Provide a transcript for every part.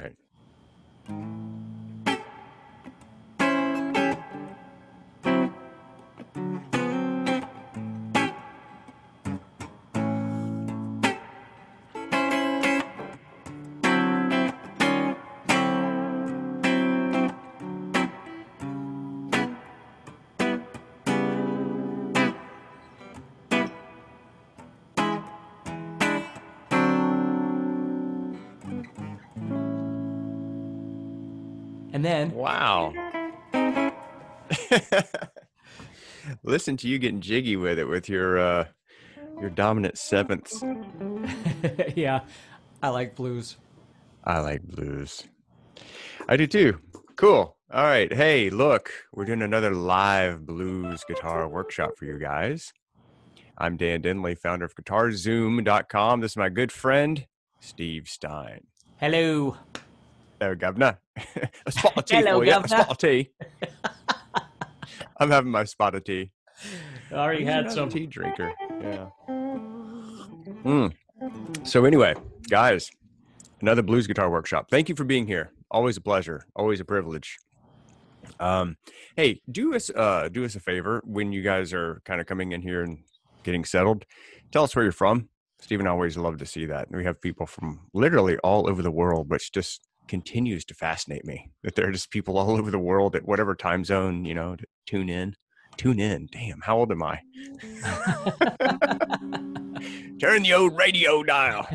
Right. And then, wow. Listen to you getting jiggy with it with your dominant sevenths. Yeah, I like blues. I like blues. I do too. Cool. All right. Hey, look, we're doing another live blues guitar workshop for you guys. I'm Dan Denley, founder of GuitarZoom.com. This is my good friend, Steve Stine. Hello. Hello, Governor. A spot of tea. Hello, for you. A spot of tea. I'm having my spot of tea. I already had some. Tea drinker. Yeah. Mm. So anyway, guys, another blues guitar workshop. Thank you for being here. Always a pleasure. Always a privilege. Hey, do us a favor when you guys are kind of coming in here and getting settled. Tell us where you're from. Steve and I always love to see that. We have people from literally all over the world, which just continues to fascinate me, that there are just people all over the world at whatever time zone, you know, to tune in. Damn, how old am I? Turn the old radio dial.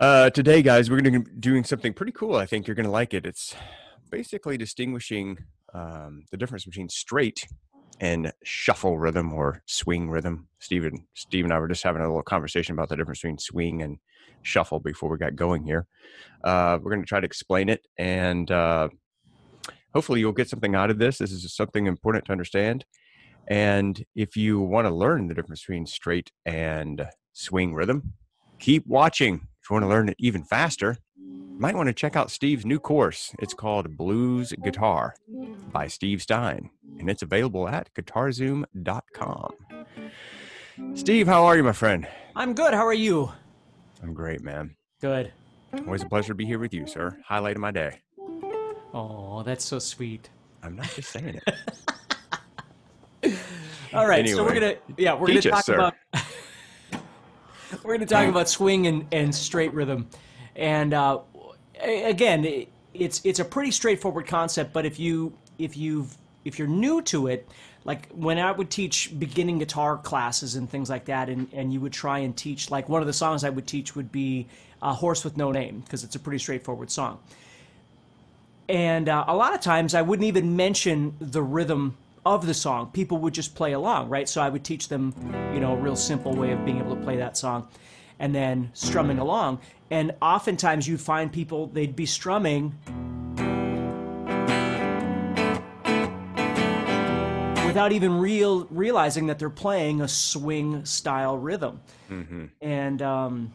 Today, guys, we're going to be doing something pretty cool. I think you're going to like it. It's basically distinguishing the difference between straight and shuffle rhythm or swing rhythm. Steve and I were just having a little conversation about the difference between swing and shuffle before we got going here. We're going to try to explain it, and hopefully you'll get something out of this. This is just something important to understand. And if you want to learn the difference between straight and swing rhythm, keep watching. If you want to learn it even faster, you might want to check out Steve's new course. It's called Blues Guitar by Steve Stine, and it's available at guitarzoom.com. Steve, how are you, my friend? I'm good. How are you? I'm great, man. Good. Always a pleasure to be here with you, sir. Highlight of my day. Oh, that's so sweet. I'm not just saying it. All right, anyway, so we're gonna talk about swing and straight rhythm, and again, it's a pretty straightforward concept. But if you're new to it, like when I would teach beginning guitar classes and things like that, and you would try and teach, like one of the songs I would teach would be Horse With No Name, because it's a pretty straightforward song. And a lot of times I wouldn't even mention the rhythm of the song. People would just play along, right? So I would teach them, you know, a real simple way of being able to play that song and then strumming along. And oftentimes you'd find people, they'd be strumming without even realizing that they're playing a swing style rhythm. Mm-hmm. And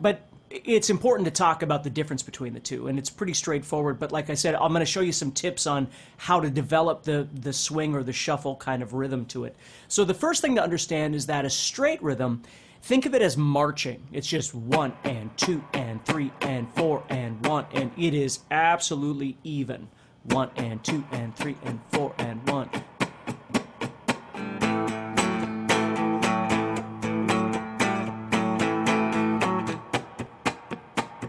but it's important to talk about the difference between the two, and it's pretty straightforward. But like I said, I'm going to show you some tips on how to develop the swing or the shuffle kind of rhythm to it. So the first thing to understand is that a straight rhythm, think of it as marching. It's just 1 and 2 and 3 and 4 and 1, and it is absolutely even. 1 and 2 and 3 and 4 and 1.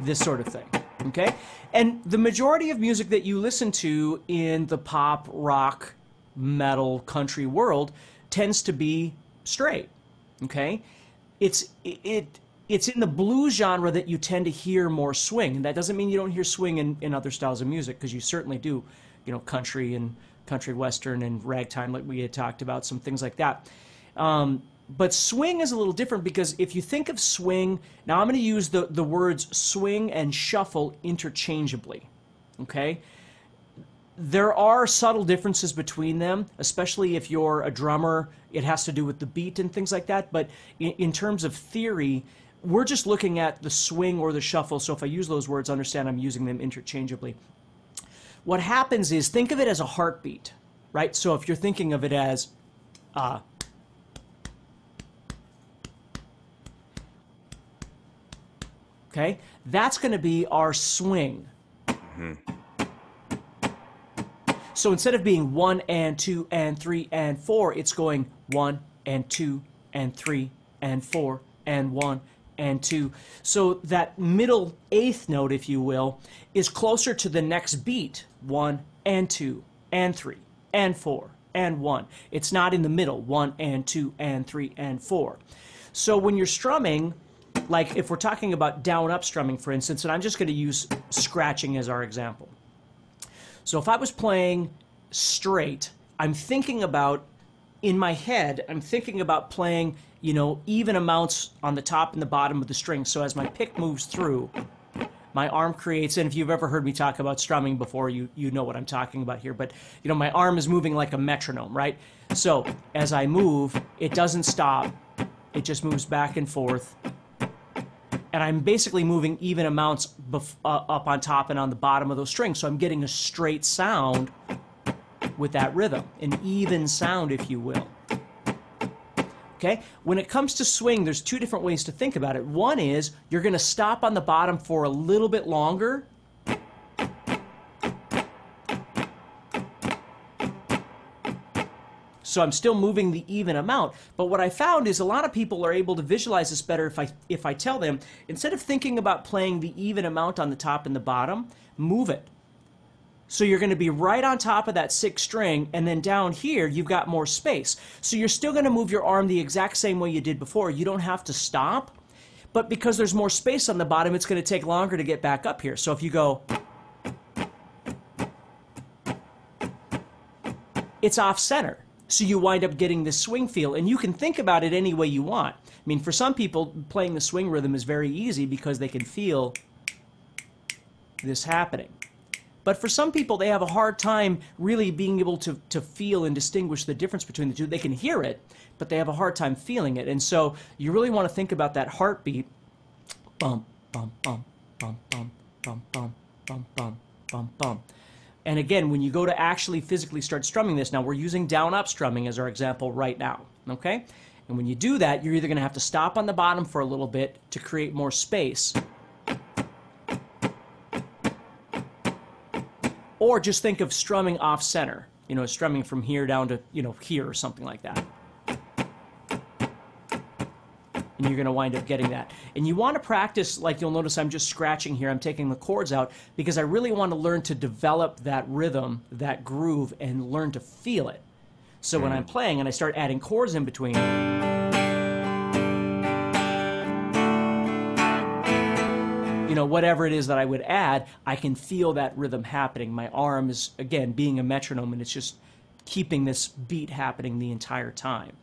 This sort of thing, okay? And the majority of music that you listen to in the pop, rock, metal, country world tends to be straight, okay? It's in the blues genre that you tend to hear more swing, and that doesn't mean you don't hear swing in other styles of music, because you certainly do, you know, country western and ragtime, like we had talked about, some things like that. But swing is a little different, because if you think of swing, now I'm going to use the words swing and shuffle interchangeably, okay? There are subtle differences between them, especially if you're a drummer. It has to do with the beat and things like that, but in terms of theory, we're just looking at the swing or the shuffle. So if I use those words, understand I'm using them interchangeably. What happens is, think of it as a heartbeat, right? So if you're thinking of it as okay? That's going to be our swing. Mm-hmm. So instead of being 1 and 2 and 3 and 4, it's going 1 and 2 and 3 and 4 and 1 and 2. So that middle eighth note, if you will, is closer to the next beat, 1 and 2 and 3 and 4 and 1. It's not in the middle, 1 and 2 and 3 and 4. So when you're strumming, like if we're talking about down-up strumming, for instance, and I'm just going to use scratching as our example. So if I was playing straight, I'm thinking about, in my head, I'm thinking about playing, you know, even amounts on the top and the bottom of the string. So as my pick moves through, my arm creates, and if you've ever heard me talk about strumming before, you know what I'm talking about here, but you know, my arm is moving like a metronome, right? So as I move, it doesn't stop. It just moves back and forth. And I'm basically moving even amounts up on top and on the bottom of those strings. So I'm getting a straight sound with that rhythm, an even sound, if you will. Okay? When it comes to swing, there's two different ways to think about it. One is you're going to stop on the bottom for a little bit longer, so I'm still moving the even amount. But what I found is a lot of people are able to visualize this better if I tell them, instead of thinking about playing the even amount on the top and the bottom, move it. So you're going to be right on top of that sixth string, and then down here you've got more space. So you're still going to move your arm the exact same way you did before. You don't have to stop, but because there's more space on the bottom, it's going to take longer to get back up here. So if you go, it's off center. So you wind up getting this swing feel, and you can think about it any way you want. I mean, for some people, playing the swing rhythm is very easy because they can feel this happening. But for some people, they have a hard time really being able to feel and distinguish the difference between the two. They can hear it, but they have a hard time feeling it. And so you really want to think about that heartbeat. Bum, bum, bum, bum, bum, bum, bum, bum, bum, bum, bum. And again, when you go to actually physically start strumming this, now we're using down-up strumming as our example right now, okay? And when you do that, you're either going to have to stop on the bottom for a little bit to create more space, or just think of strumming off center, you know, strumming from here down to, you know, here or something like that. And you're going to wind up getting that. And you want to practice, like you'll notice I'm just scratching here, I'm taking the chords out, because I really want to learn to develop that rhythm, that groove, and learn to feel it. So when I'm playing and I start adding chords in between, you know, whatever it is that I would add, I can feel that rhythm happening. My arm is, again, being a metronome, and it's just keeping this beat happening the entire time.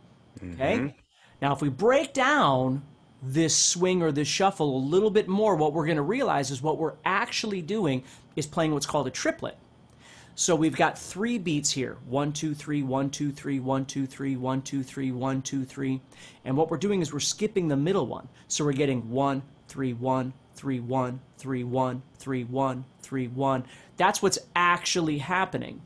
Okay? Mm-hmm. Now, if we break down this swing or this shuffle a little bit more, what we're going to realize is what we're actually doing is playing what's called a triplet. So we've got three beats here, 1, 2, 3, 1, 2, 3, 1, 2, 3, 1, 2, 3, 1, 2, 3. And what we're doing is we're skipping the middle one. So we're getting 1, 3, 1. 3, 1, 3, 1, 3, 1, 3, 1. That's what's actually happening.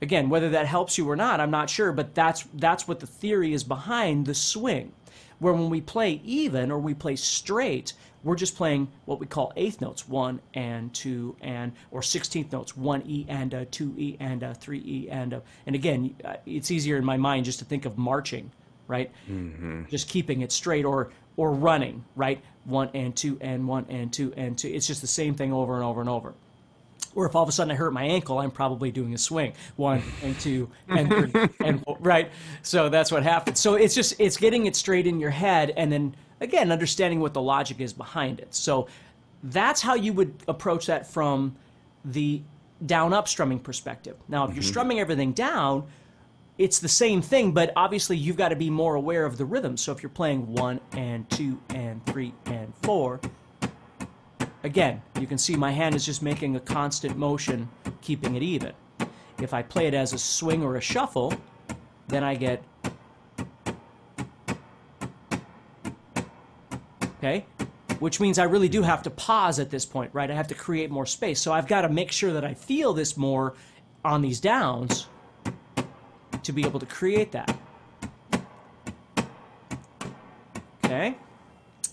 Again, whether that helps you or not, I'm not sure, but that's what the theory is behind the swing, where when we play even or we play straight, we're just playing what we call eighth notes, 1 and 2 and, or 16th notes, 1E and a, 2E and a, 3E and a. And again, it's easier in my mind just to think of marching, right? Mm-hmm. Just keeping it straight, or running, right? 1 and 2 and 1 and 2 and 2. It's just the same thing over and over and over. Or if all of a sudden I hurt my ankle, I'm probably doing a swing. 1 and 2 and 3 and 4, right? So that's what happens. So it's just, it's getting it straight in your head, and then again, understanding what the logic is behind it. So that's how you would approach that from the down-up strumming perspective. Now, if you're strumming everything down, it's the same thing, but obviously you've got to be more aware of the rhythm. So if you're playing 1 and 2 and 3 and 4, again, you can see my hand is just making a constant motion, keeping it even. If I play it as a swing or a shuffle, then I get, okay, which means I really do have to pause at this point, right? I have to create more space. So I've got to make sure that I feel this more on these downs to be able to create that. Okay?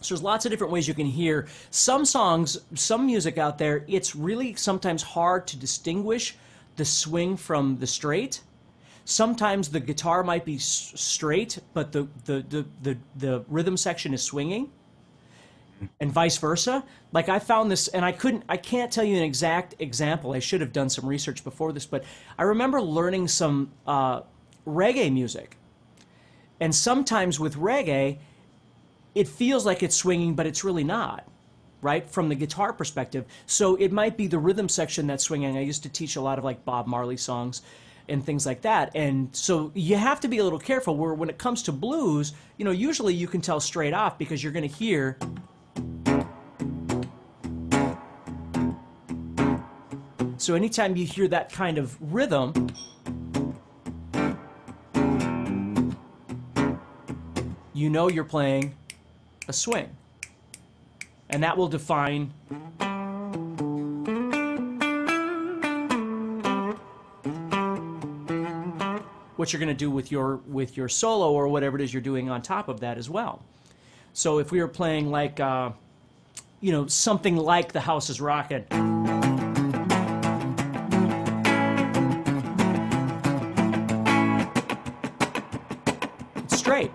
So there's lots of different ways you can hear some songs, some music out there. It's really sometimes hard to distinguish the swing from the straight. Sometimes the guitar might be straight, but the rhythm section is swinging, and vice versa. Like, I found this, and I can't tell you an exact example. I should have done some research before this, but I remember learning some reggae music, and sometimes with reggae, it feels like it's swinging, but it's really not, right, from the guitar perspective. So it might be the rhythm section that's swinging. I used to teach a lot of, like, Bob Marley songs and things like that. And so you have to be a little careful where when it comes to blues, you know, usually you can tell straight off because you're going to hear, so anytime you hear that kind of rhythm, you know you're playing a swing, and that will define what you're going to do with your solo or whatever it is you're doing on top of that as well. So if we were playing, like, you know, something like The House is Rockin', it's straight.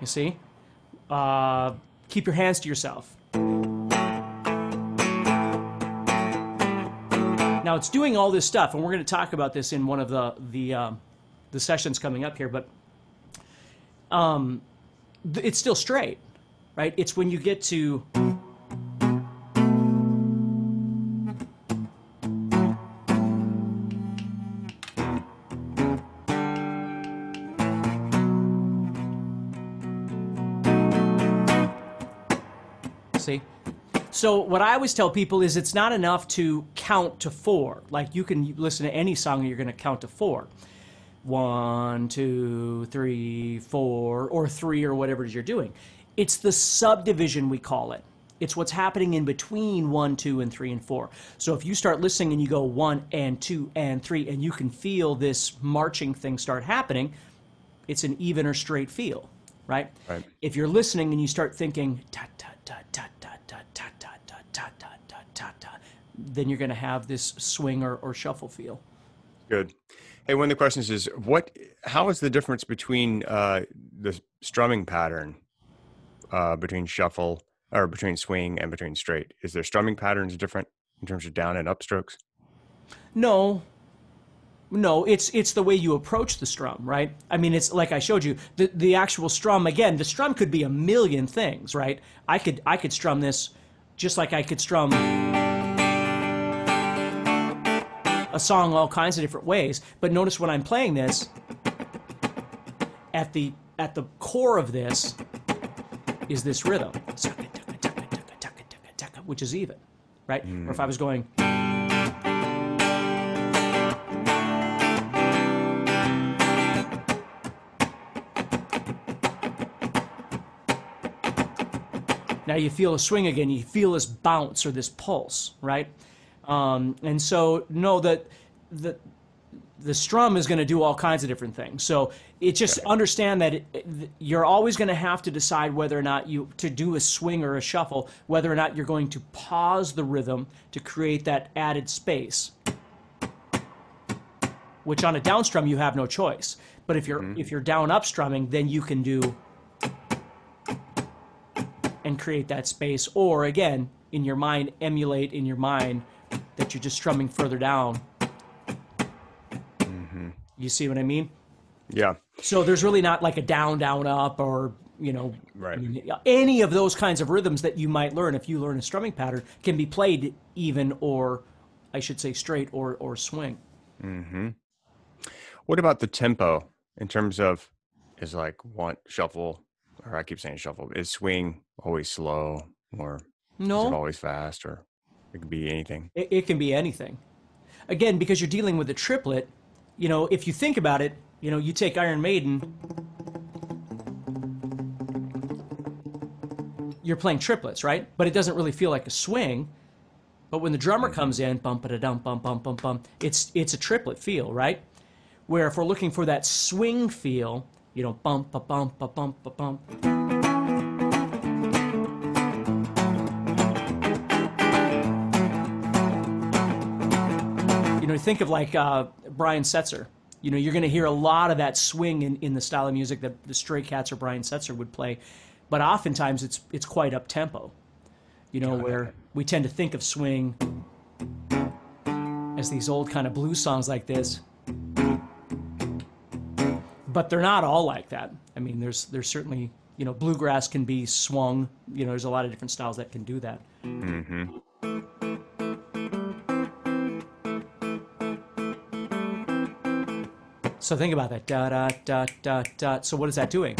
You see? Keep your hands to yourself. Now, it's doing all this stuff, and we're going to talk about this in one of the sessions coming up here, but it's still straight, right? It's when you get to see? So what I always tell people is it's not enough to count to four. Like, you can listen to any song and you're going to count to four. 1, 2, 3, 4, or three, or whatever it is you're doing. It's the subdivision, we call it. It's what's happening in between 1, 2, and 3, and 4. So if you start listening and you go 1, and 2, and 3, and you can feel this marching thing start happening, it's an even or straight feel, right? Right. If you're listening and you start thinking, ta ta ta ta ta ta ta ta ta ta ta ta ta, then you're going to have this swing or shuffle feel. Good. Hey, one of the questions is, how is the difference between the strumming pattern between shuffle, or between swing and between straight? Is their strumming patterns different in terms of down and up strokes? No. No, it's the way you approach the strum, right? I mean, it's like I showed you, the actual strum, again, the strum could be a million things, right? I could strum this just like I could strum a song all kinds of different ways. But notice when I'm playing this, at the core of this is this rhythm, which is even, right? Mm. Or if I was going, now you feel a swing again, you feel this bounce or this pulse, right? And so, no, the strum is going to do all kinds of different things. So it just understand that you're always going to have to decide whether or not to do a swing or a shuffle, whether or not you're going to pause the rhythm to create that added space, which on a down strum, you have no choice. But if you're, if you're down up strumming, then you can do and create that space, or again, in your mind, emulate in your mind that you're just strumming further down. Mm-hmm. You see what I mean? Yeah. So there's really not like a down, down, up, or, you know, right. I mean, any of those kinds of rhythms that you might learn if you learn a strumming pattern can be played even, or I should say straight or swing. Mm-hmm. What about the tempo in terms of, is like shuffle, or I keep saying shuffle, is swing always slow, or no, is it always fast, or it could be anything? It can be anything. Again, because you're dealing with a triplet, you know, if you think about it, you know, you take Iron Maiden, you're playing triplets, right? But it doesn't really feel like a swing. But when the drummer comes in, bum ba da dum bum bum bum bum, it's a triplet feel, right? Where if we're looking for that swing feel, you know, bump, ba bump, ba bump, ba bump. You know, think of like Brian Setzer. You know, you're going to hear a lot of that swing in the style of music that the Stray Cats or Brian Setzer would play, but oftentimes it's quite up tempo. You know, where we tend to think of swing as these old kind of blues songs like this, but they're not all like that. I mean, there's certainly, you know, bluegrass can be swung. You know, there's a lot of different styles that can do that. Mm-hmm. So think about that. Da da da da da. So what is that doing?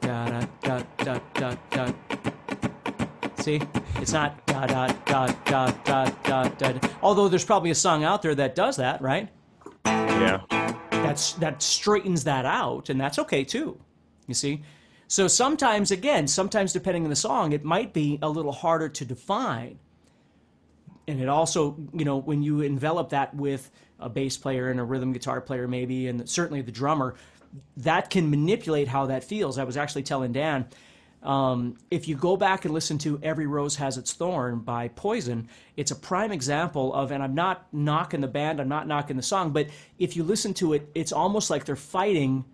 Da da da da da da. See, it's not da da da da da da da. Although there's probably a song out there that does that, right? Yeah. That straightens that out, and that's okay too. You see, so sometimes, again, sometimes depending on the song, it might be a little harder to define. And it also, you know, when you envelop that with a bass player and a rhythm guitar player maybe, and certainly the drummer, that can manipulate how that feels. I was actually telling Dan, if you go back and listen to Every Rose Has Its Thorn by Poison, it's a prime example of, and I'm not knocking the band, I'm not knocking the song, but if you listen to it, it's almost like they're fighting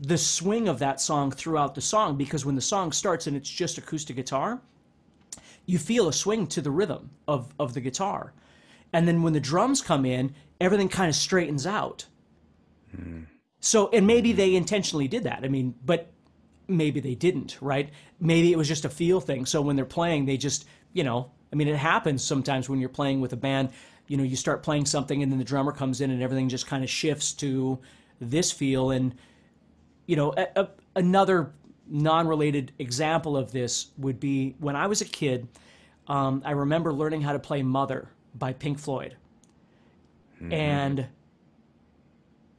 the swing of that song throughout the song, because when the song starts and it's just acoustic guitar, you feel a swing to the rhythm of the guitar. And then when the drums come in, everything kind of straightens out. Mm. So, and maybe they intentionally did that. I mean, but maybe they didn't, right? Maybe it was just a feel thing. So when they're playing, they just, you know, I mean, it happens sometimes when you're playing with a band, you know, you start playing something and then the drummer comes in and everything just kind of shifts to this feel. And, you know, another non-related example of this would be when I was a kid, I remember learning how to play Mother by Pink Floyd. Mm-hmm. And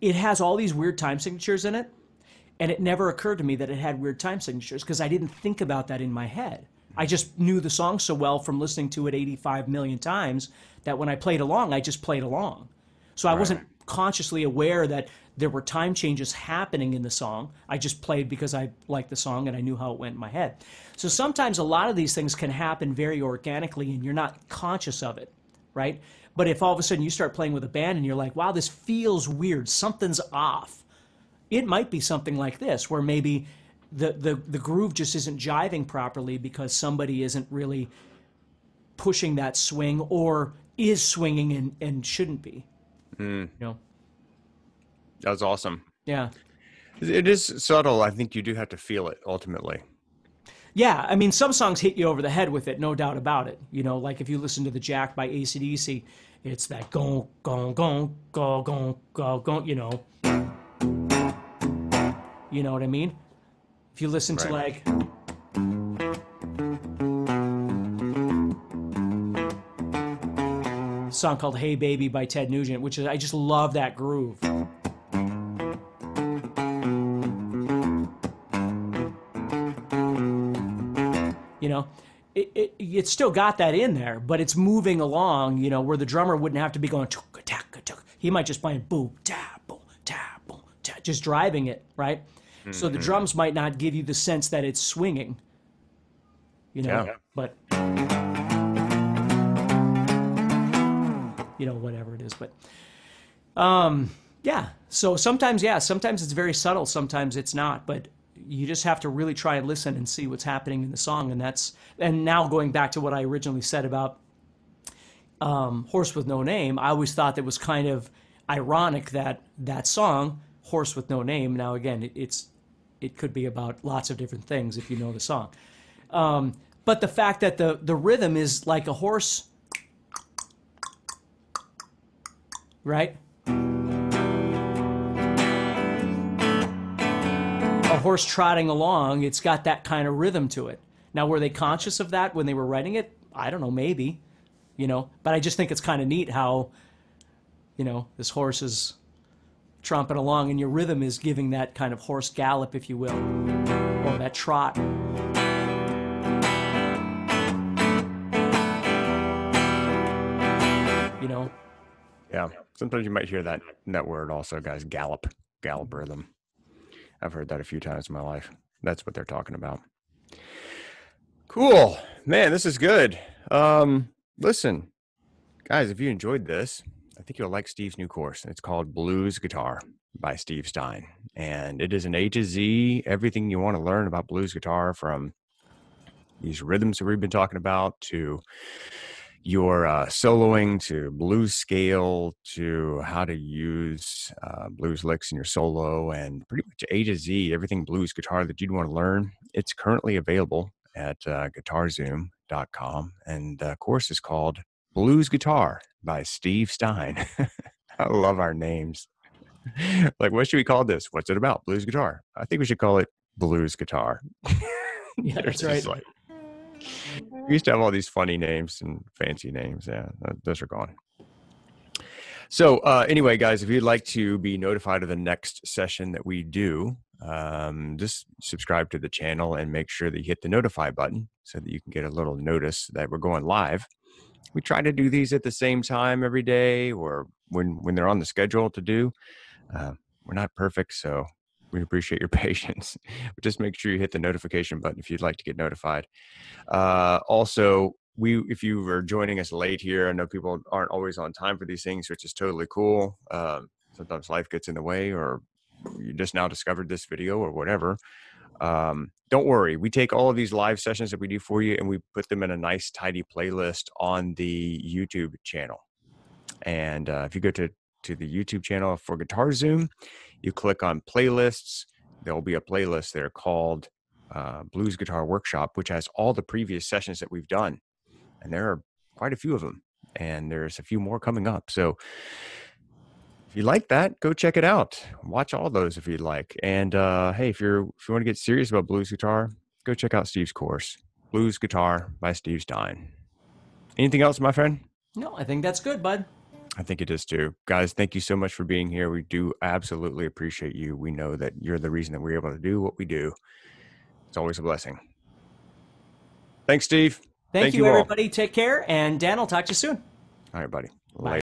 it has all these weird time signatures in it, and it never occurred to me that it had weird time signatures because I didn't think about that in my head. I just knew the song so well from listening to it 85 million times that when I played along, I just played along. So I wasn't consciously aware that there were time changes happening in the song. I just played because I liked the song and I knew how it went in my head. So sometimes a lot of these things can happen very organically and you're not conscious of it, right? But if all of a sudden you start playing with a band and you're like, wow, this feels weird, something's off. It might be something like this, where maybe the groove just isn't jiving properly because somebody isn't really pushing that swing or is swinging and shouldn't be. Mm. You know? That was awesome. Yeah. It is subtle. I think you do have to feel it ultimately. Yeah. I mean, some songs hit you over the head with it, no doubt about it. You know, like if you listen to The Jack by AC/DC, it's that gong, gong, gong, gong, gong, gong, gong, you know. You know what I mean? If you listen to like... a song called Hey Baby by Ted Nugent, which is, I just love that groove. You know, it's still got that in there, but it's moving along, you know, where the drummer wouldn't have to be going, he might just play boo, ta, boo, ta, boo, ta, just driving it, right? Mm-hmm. So the drums might not give you the sense that it's swinging, you know, but, you know, whatever it is, but, yeah. So sometimes it's very subtle, sometimes it's not, but you just have to really try and listen and see what's happening in the song. And that's, and now going back to what I originally said about Horse With No Name, I always thought that was kind of ironic that that song, Horse With No Name, now again, it could be about lots of different things if you know the song. But the fact that the rhythm is like a horse, right? Horse trotting along, it's got that kind of rhythm to it. Now, were they conscious of that when they were writing it? I don't know, maybe, you know, but I just think it's kind of neat how, you know, this horse is tromping along and your rhythm is giving that kind of horse gallop, if you will, or that trot. You know? Yeah. Sometimes you might hear that word also, guys, gallop, gallop rhythm. I've heard that a few times in my life. That's what they're talking about. Cool, man, this is good. Listen, guys, if you enjoyed this, I think you'll like Steve's new course. It's called Blues Guitar by Steve Stine. And it is an A to Z, everything you want to learn about blues guitar, from these rhythms that we've been talking about to your soloing, to blues scale, to how to use blues licks in your solo, and pretty much A to Z, everything blues guitar that you'd want to learn. It's currently available at guitarzoom.com. And the course is called Blues Guitar by Steve Stine. I love our names. Like, what should we call this? What's it about? Blues guitar. I think we should call it Blues Guitar. Yeah, that's right. Like, we used to have all these funny names and fancy names. Yeah, those are gone. So anyway, guys, if you'd like to be notified of the next session that we do, just subscribe to the channel and make sure that you hit the notify button so that you can get a little notice that we're going live. We try to do these at the same time every day, or when they're on the schedule to do. We're not perfect, so we appreciate your patience. But just make sure you hit the notification button if you'd like to get notified. Also, if you were joining us late here, I know people aren't always on time for these things, which is totally cool. Sometimes life gets in the way, or you just now discovered this video or whatever. Don't worry, we take all of these live sessions that we do for you and we put them in a nice tidy playlist on the YouTube channel. And if you go to the YouTube channel for Guitar Zoom, you click on playlists, there'll be a playlist there called Blues Guitar Workshop, which has all the previous sessions that we've done. And there are quite a few of them, and there's a few more coming up. So if you like that, go check it out. Watch all those if you'd like. And hey, if you want to get serious about blues guitar, go check out Steve's course, Blues Guitar by Steve Stine. Anything else, my friend? No, I think that's good, bud. I think it is too. Guys, thank you so much for being here. We do absolutely appreciate you. We know that you're the reason that we're able to do what we do. It's always a blessing. Thanks, Steve. Thank you, everybody. All. Take care. And Dan, I'll talk to you soon. All right, buddy. Bye. Later.